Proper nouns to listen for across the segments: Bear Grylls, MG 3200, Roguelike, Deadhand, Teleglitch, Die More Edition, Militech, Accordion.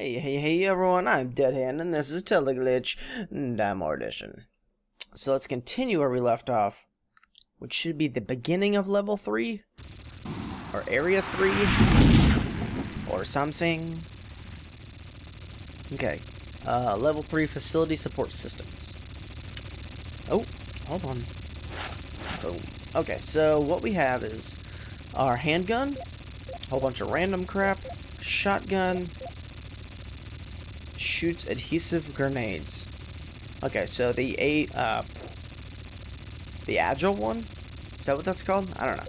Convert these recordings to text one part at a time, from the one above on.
Hey everyone, I'm Deadhand, and this is Teleglitch, Die More Edition. So let's continue where we left off, which should be the beginning of level 3, or area 3, or something. Okay, level 3 facility support systems. Oh, hold on. Boom. Okay, so what we have is our handgun, a whole bunch of random crap, shotgun, shoots adhesive grenades. Okay, so the agile one, is that what that's called? I don't know.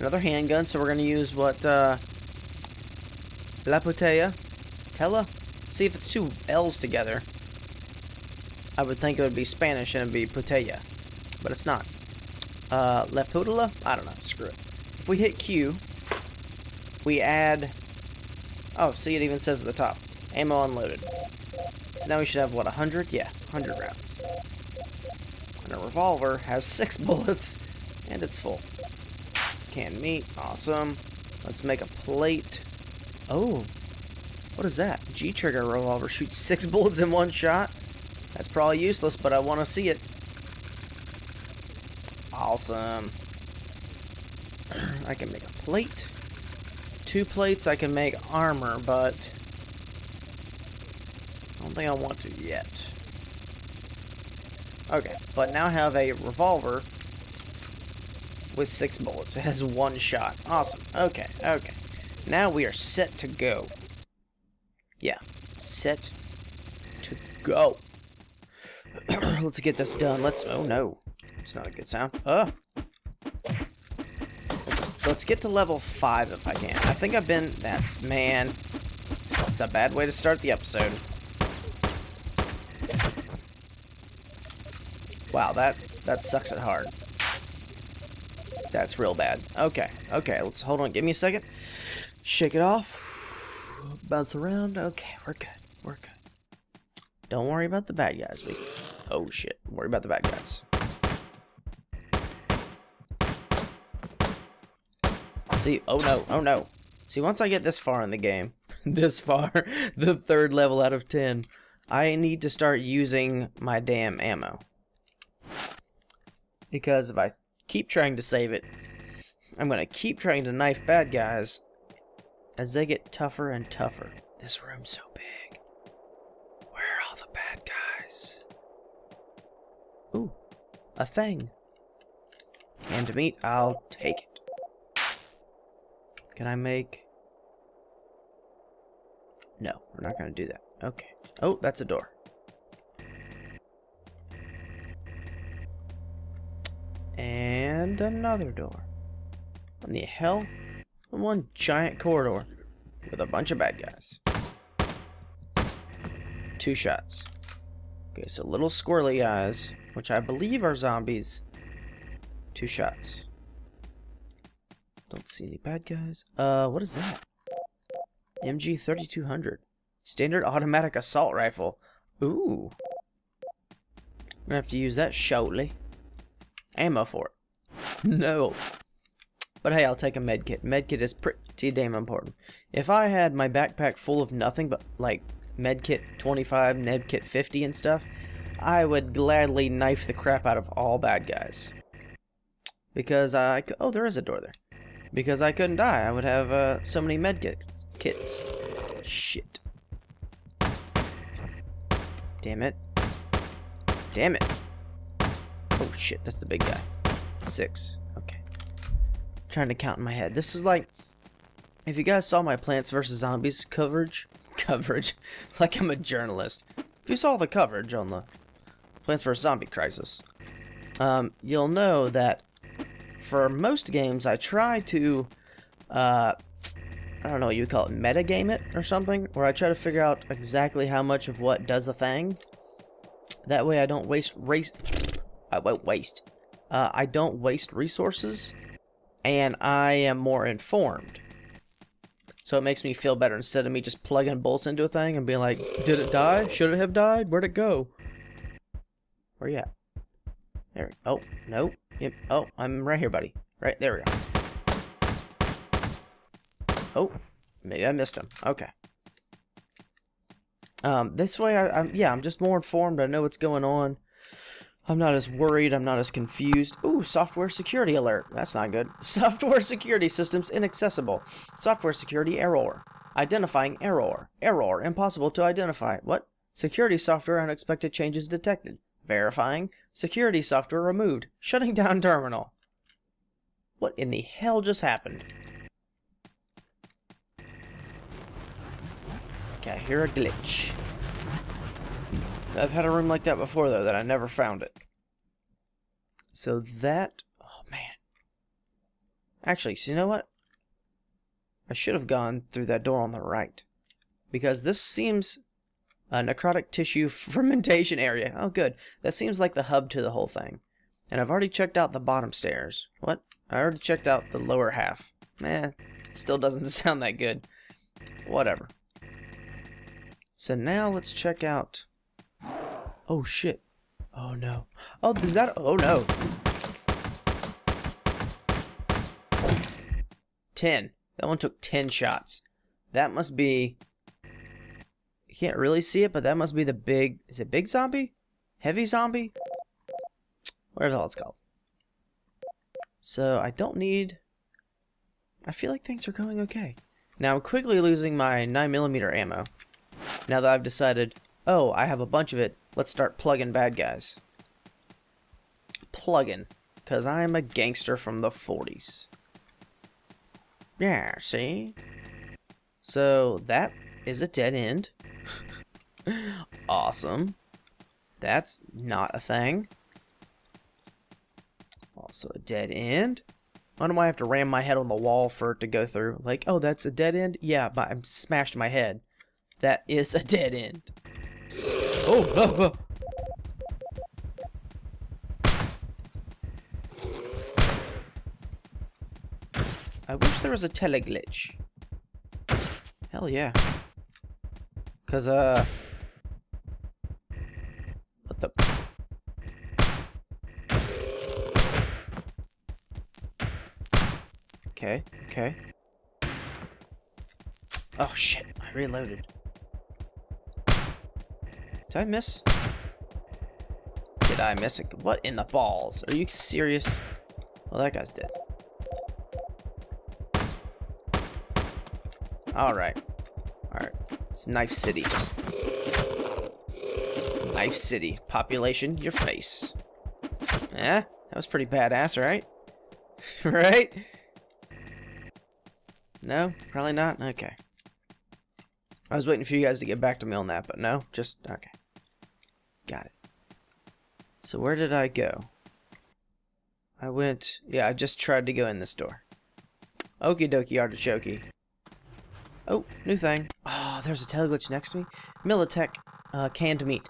Another handgun, so we're gonna use what Tela. See if it's two L's together. I would think it would be Spanish and it'd be Putella, but it's not. La Putella? I don't know. Screw it. If we hit Q, we add. Oh, see, it even says at the top. Ammo unloaded. So now we should have, what, 100? Yeah, 100 rounds. And a revolver has 6 bullets, and it's full. Canned meat, awesome. Let's make a plate. Oh, what is that? G-trigger revolver shoots 6 bullets in one shot. That's probably useless, but I want to see it. Awesome. I can make a plate. 2 plates, I can make armor, but I don't think I want to yet. Okay, but now I have a revolver with 6 bullets. It has 1 shot. Awesome. Okay, okay. Now we are set to go. Yeah, set to go. Let's get this done. Let's. Oh no, it's not a good sound. Let's get to level 5 if I can. I think I've been. That's man. That's a bad way to start the episode. Wow, that sucks it hard. That's real bad. Okay, okay, let's hold on. Give me a second. Shake it off. Bounce around. Okay, we're good. We're good. Don't worry about the bad guys. Oh shit! Worry about the bad guys. See? Oh no! Oh no! See, once I get this far in the game, this far, the 3rd level out of 10, I need to start using my damn ammo. Because if I keep trying to save it, I'm going to keep trying to knife bad guys as they get tougher and tougher. This room's so big. Where are all the bad guys? Ooh, a thing. Canned meat, I'll take it. Can I make... No, we're not going to do that. Okay. Oh, that's a door. And another door. What in the hell? One giant corridor with a bunch of bad guys. 2 shots. Okay, so little squirrely guys, which I believe are zombies. 2 shots. Don't see any bad guys. What is that? MG 3200. Standard automatic assault rifle. Ooh. I'm gonna have to use that shortly. Ammo for it. No. But hey, I'll take a medkit. Medkit is pretty damn important. If I had my backpack full of nothing but, like, medkit 25, medkit 50 and stuff, I would gladly knife the crap out of all bad guys. Because I... Oh, there is a door there. Because I couldn't die. I would have so many medkits. Shit. Damn it. Damn it. Oh shit, that's the big guy. 6. Okay. I'm trying to count in my head. This is like, if you guys saw my Plants vs. Zombies coverage, like I'm a journalist. If you saw the coverage on the Plants vs. Zombie Crisis, you'll know that for most games I try to, I don't know what you would call it, metagame it or something, where I try to figure out exactly how much of what does a thing. That way I don't waste resources, and I am more informed. So it makes me feel better instead of me just plugging bolts into a thing and being like, did it die? Should it have died? Where'd it go? Where you at? There. Oh, no. Yep. Oh, I'm right here, buddy. Right, there we go. Oh, maybe I missed him. Okay. This way, I'm just more informed. I know what's going on. I'm not as worried. I'm not as confused. Ooh, software security alert. That's not good. Software security systems inaccessible. Software security error. Identifying error. Error. Impossible to identify. What? Security software unexpected changes detected. Verifying. Security software removed. Shutting down terminal. What in the hell just happened? Okay, I hear a glitch. I've had a room like that before, though, that I never found it. So that... oh, man. Actually, so you know what? I should have gone through that door on the right. Because this seems... a necrotic tissue fermentation area. Oh, good. That seems like the hub to the whole thing. And I've already checked out the bottom stairs. What? I already checked out the lower half. Meh. Still doesn't sound that good. Whatever. So now let's check out... oh shit. Oh no. Oh, is that? Oh no. 10. That one took 10 shots. That must be... you can't really see it, but that must be the big... is it big zombie? Heavy zombie? Whatever the hell it's called. So I don't need... I feel like things are going okay. Now I'm quickly losing my 9mm ammo. Now that I've decided, oh, I have a bunch of it. Let's start plugging bad guys. Plugging. Because I'm a gangster from the 40s. Yeah, see? So, that is a dead end. Awesome. That's not a thing. Also a dead end. Why do I have to ram my head on the wall for it to go through? Like, oh, that's a dead end? Yeah, but I smashed my head. That is a dead end. Oh, oh, oh. I wish there was a teleglitch. Hell yeah. Cause what the? Okay, okay. Oh shit, I reloaded. Did I miss? Did I miss it? What in the balls? Are you serious? Well, that guy's dead. Alright. Alright. It's Knife City. Knife City. Population, your face. Eh? That was pretty badass, right? Right? No? Probably not? Okay. I was waiting for you guys to get back to me on that, but no? Just, okay. Got it. So where did I go? I went... yeah, I just tried to go in this door. Okie dokie artichokey. Oh, new thing. Oh, there's a teleglitch next to me. Militech canned meat.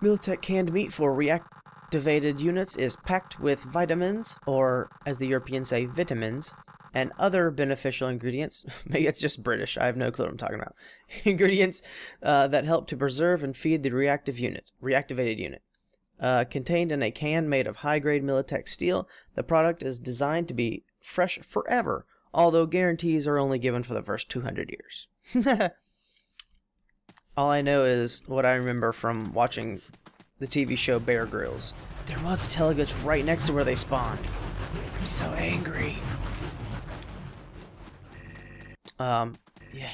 Militech canned meat for reactivated units is packed with vitamins, or as the Europeans say, vitamins, and other beneficial ingredients. Maybe it's just British. I have no clue what I'm talking about. Ingredients that help to preserve and feed the reactivated unit. Contained in a can made of high-grade Militech steel, the product is designed to be fresh forever, although guarantees are only given for the first 200 years. All I know is what I remember from watching the TV show Bear Grylls. There was a teleglitch right next to where they spawned. I'm so angry. Yeah,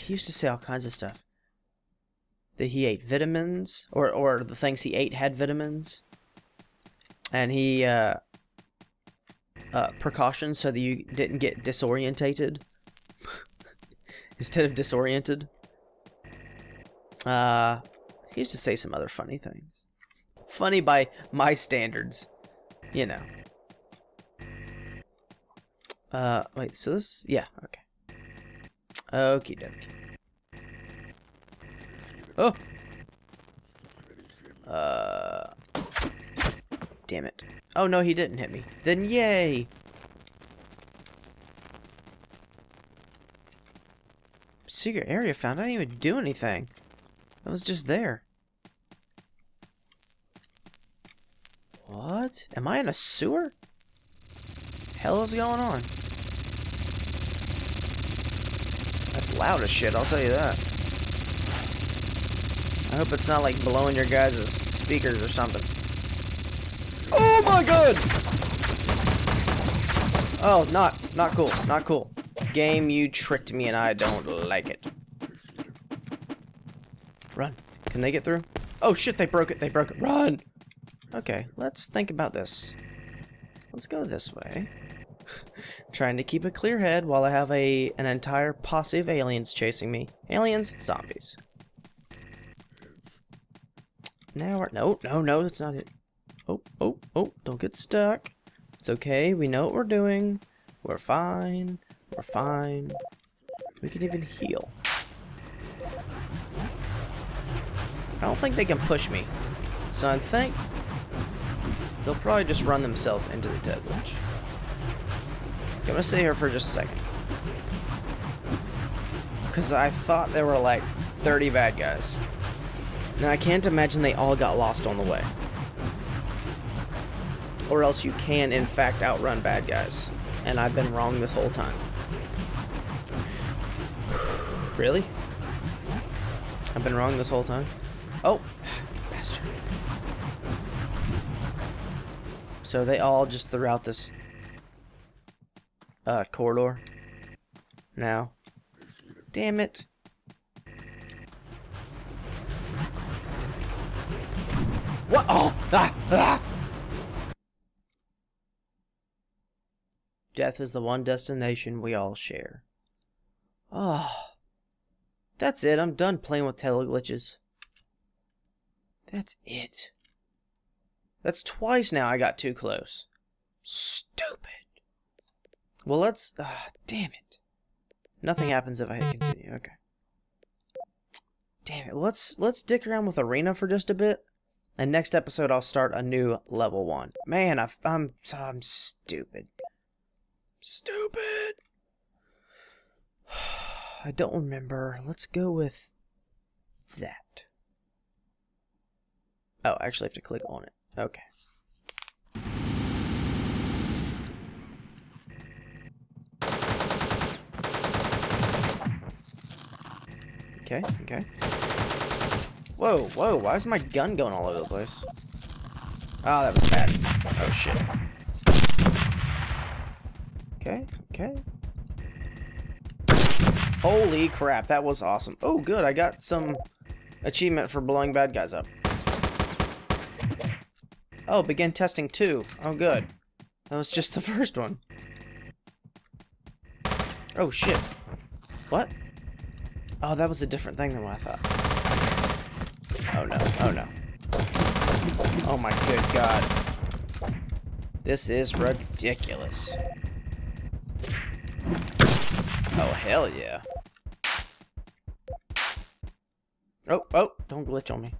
he used to say all kinds of stuff. That he ate vitamins, or the things he ate had vitamins. And he, precautions so that you didn't get disorientated. Instead of disoriented. He used to say some other funny things. Funny by my standards. You know. Wait, so this, yeah, okay. Okie dokie. Oh! Damn it. Oh no, he didn't hit me. Then yay! Secret area found. I didn't even do anything. I was just there. What? Am I in a sewer? Hell is going on? That's loud as shit, I'll tell you that. I hope it's not like blowing your guys' speakers or something. Oh my god! Oh, not cool, not cool. Game, you tricked me and I don't like it. Run. Can they get through? Oh shit, they broke it, they broke it. Run! Okay, let's think about this. Let's go this way. Trying to keep a clear head while I have an entire posse of aliens chasing me. Aliens, zombies. Now we're... No, that's not it. Oh, don't get stuck. It's okay, we know what we're doing. We're fine. We're fine. We can even heal. I don't think they can push me. So I think they'll probably just run themselves into the Deadhand. I'm gonna stay here for just a second. Because I thought there were like 30 bad guys. And I can't imagine they all got lost on the way. Or else you can, in fact, outrun bad guys. And I've been wrong this whole time. Really? I've been wrong this whole time? Oh, bastard. So they all just threw out this corridor now. Damn it. What? Oh! Ah! Ah! Death is the one destination we all share. Oh. That's it. I'm done playing with teleglitches. That's it. That's twice now I got too close. Stupid. Well, let's... damn it. Nothing happens if I hit continue. Okay. Damn it. Let's dick around with Arena for just a bit. And next episode, I'll start a new level 1. Man, I'm stupid. Stupid. I don't remember. Let's go with that. Oh, I actually have to click on it. Okay. Okay. Whoa, why is my gun going all over the place? Oh, that was bad. Oh, shit. Okay. Holy crap, that was awesome. Oh, good, I got some achievement for blowing bad guys up. Oh, begin testing 2. Oh, good. That was just the first one. Oh, shit. What? Oh, that was a different thing than what I thought. Oh no. Oh my good god. This is ridiculous. Oh, hell yeah. Oh, don't glitch on me.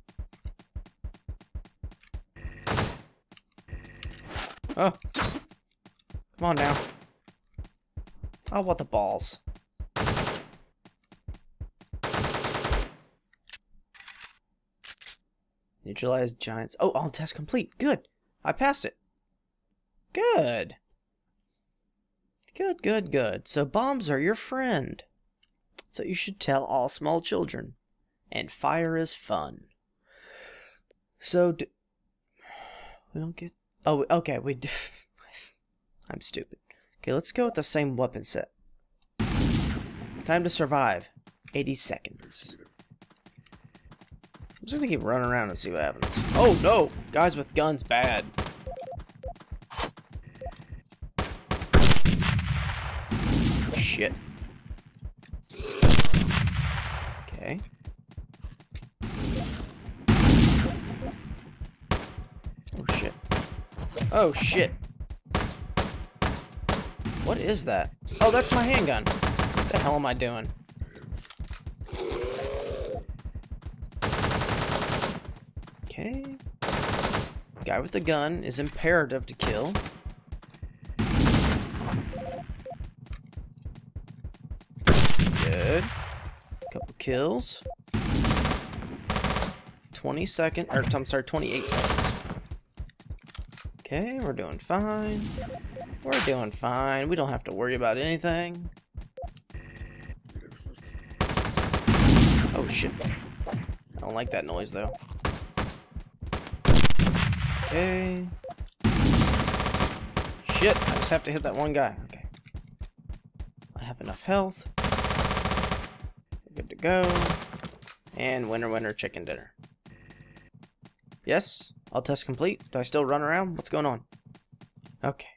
Oh. Come on now. Oh, what the balls. Neutralize giants. Oh, all tests complete. Good. I passed it. Good. Good. So bombs are your friend. So you should tell all small children. And fire is fun. So we don't get... Oh, okay. We do... I'm stupid. Okay, let's go with the same weapon set. Time to survive. 80 seconds. I'm just gonna keep running around and see what happens. Oh no! Guys with guns, bad. Shit. Okay. Oh shit. What is that? Oh, that's my handgun. What the hell am I doing? Okay. Guy with the gun is imperative to kill. Good. Couple kills. 28 seconds. Okay, we're doing fine. We don't have to worry about anything. Oh shit. Don't like that noise though. Okay. Shit, I just have to hit that one guy. Okay. I have enough health. Good to go. And winner, winner, chicken dinner. Yes, I'll test complete. Do I still run around? What's going on? Okay.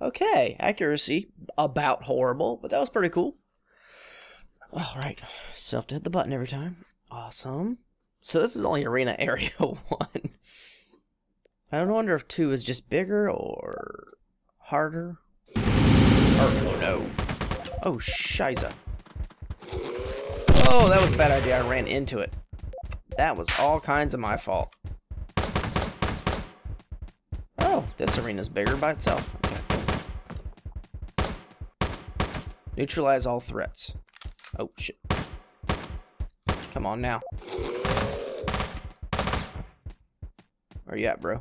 Okay, accuracy about horrible, but that was pretty cool. Alright, so I have to hit the button every time. Awesome. So this is only Arena Area 1. I don't wonder if 2 is just bigger or harder. Oh no. Oh, shiza. Oh, that was a bad idea. I ran into it. That was all kinds of my fault. Oh, this arena's bigger by itself. Okay. Neutralize all threats. Oh, shit. Come on now. Where you at, bro?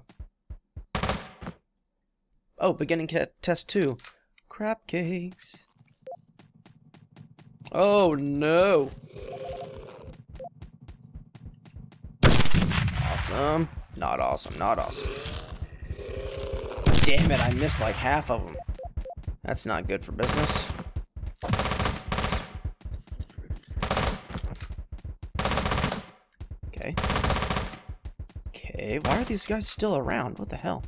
Oh, beginning test 2. Crab cakes. Oh, no. Awesome. Not awesome. Not awesome. Damn it, I missed like half of them. That's not good for business. Okay. Okay, why are these guys still around? What the hell?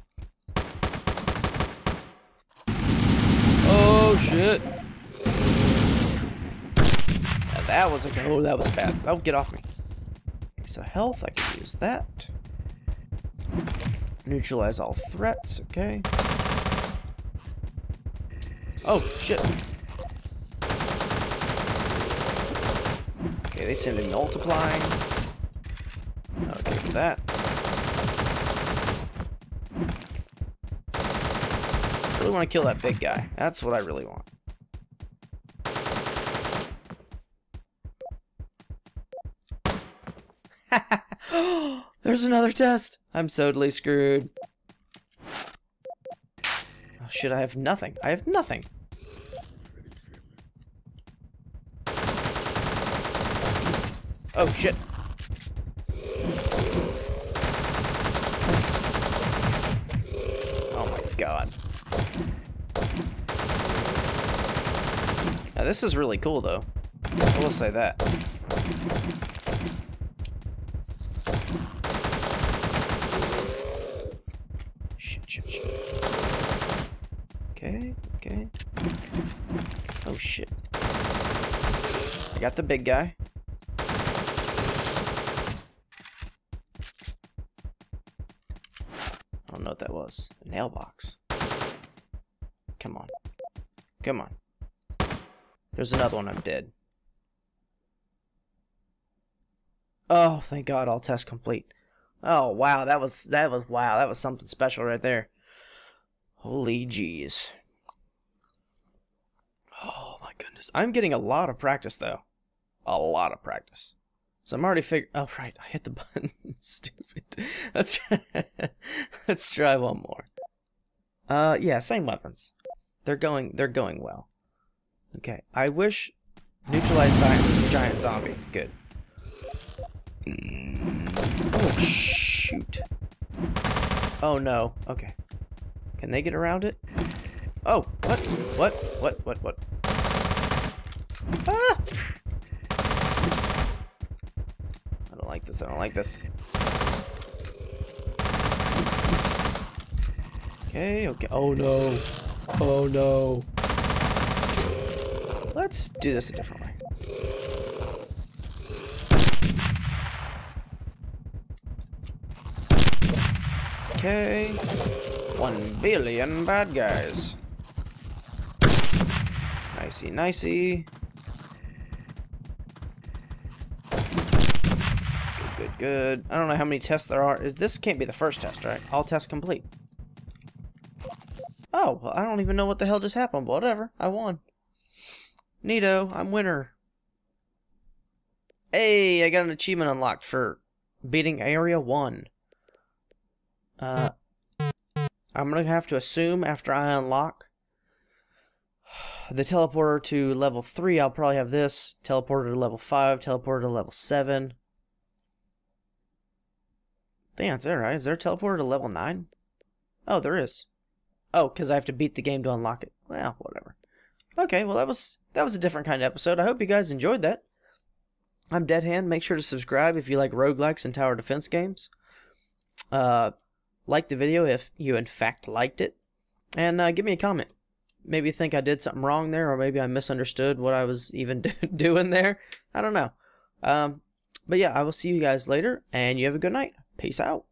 Oh, shit. That was okay. Oh, that was bad. Oh, get off me. Okay, so health, I can use that. Neutralize all threats, okay. Oh, shit. Okay, they seem to be multiplying. Not good for that. I really want to kill that big guy. That's what I really want. There's another test. I'm totally screwed. Oh, shit, I have nothing. I have nothing. Oh, shit. Oh, my God. Now, this is really cool, though. I will say that. Okay, okay. Oh shit. I got the big guy. I don't know what that was. A nail box. Come on. Come on. There's another one. I'm dead. Oh, thank God, all tests complete. Oh wow, that was something special right there. Holy jeez. Oh my goodness. I'm getting a lot of practice though. A lot of practice. So I'm already figured. Oh right, I hit the button. Stupid. Let's try one more. Yeah, same weapons. They're going well. Okay. I wish neutralize giant zombie. Good. Oh shoot. Oh no. Okay. Can they get around it? Oh, what? What? What? Ah! I don't like this. I don't like this. Okay, okay. Oh no. Oh no. Let's do this a different way. Okay. 1 billion bad guys. Nicey, nicey. Good, good, good. I don't know how many tests there are. This can't be the first test, right? All tests complete. Oh, well, I don't even know what the hell just happened, but whatever. I won. Neato, I'm winner. Hey, I got an achievement unlocked for beating Area 1. I'm going to have to assume after I unlock the teleporter to level 3, I'll probably have this. Teleporter to level 5, teleporter to level 7. Dance, alright. Is there a teleporter to level 9? Oh, there is. Oh, because I have to beat the game to unlock it. Well, whatever. Okay, well that was a different kind of episode. I hope you guys enjoyed that. I'm Deadhand. Make sure to subscribe if you like roguelikes and tower defense games. Like the video if you in fact liked it. And give me a comment. Maybe you think I did something wrong there, or maybe I misunderstood what I was even doing there. I don't know. But yeah, I will see you guys later, and you have a good night. Peace out.